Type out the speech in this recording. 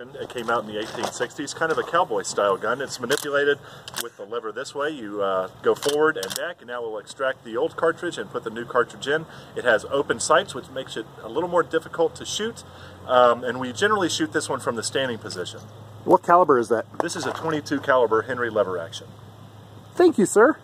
It came out in the 1860s, kind of a cowboy style gun. It's manipulated with the lever this way. You go forward and back, and now we'll extract the old cartridge and put the new cartridge in. It has open sights, which makes it a little more difficult to shoot, and we generally shoot this one from the standing position. What caliber is that? This is a .22 caliber Henry lever action. Thank you, sir.